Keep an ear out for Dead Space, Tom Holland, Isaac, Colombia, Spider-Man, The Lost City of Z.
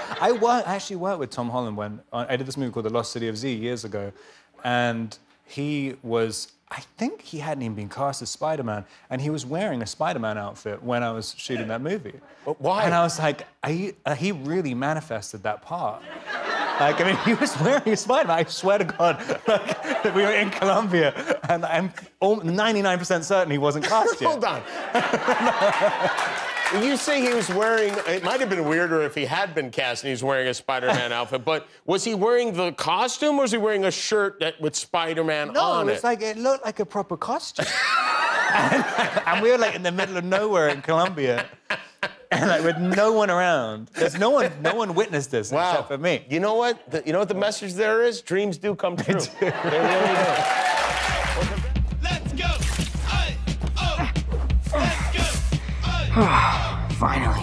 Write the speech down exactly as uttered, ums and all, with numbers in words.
I, work, I actually worked with Tom Holland when I did this movie called The Lost City of Z years ago, and he was, I think he hadn't even been cast as Spider-Man, and he was wearing a Spider-Man outfit when I was shooting that movie. But why? And I was like, I, uh, he really manifested that part. Like, I mean, he was wearing a Spider-Man, I swear to God. Like, we were in Colombia, and I'm ninety-nine percent certain he wasn't cast yet. Hold on. You say he was wearing, it might have been weirder if he had been cast and he was wearing a Spider-Man outfit, but was he wearing the costume or was he wearing a shirt that with Spider-Man no, on it? No, it was like, it looked like a proper costume. and, and we were like in the middle of nowhere in Colombia, and like with no one around. There's no one, no one witnessed this wow. except for me. You know what? The, you know what the message there is? Dreams do come true. They, do. they really do. Let's go! I, oh, let's go! I, Finally.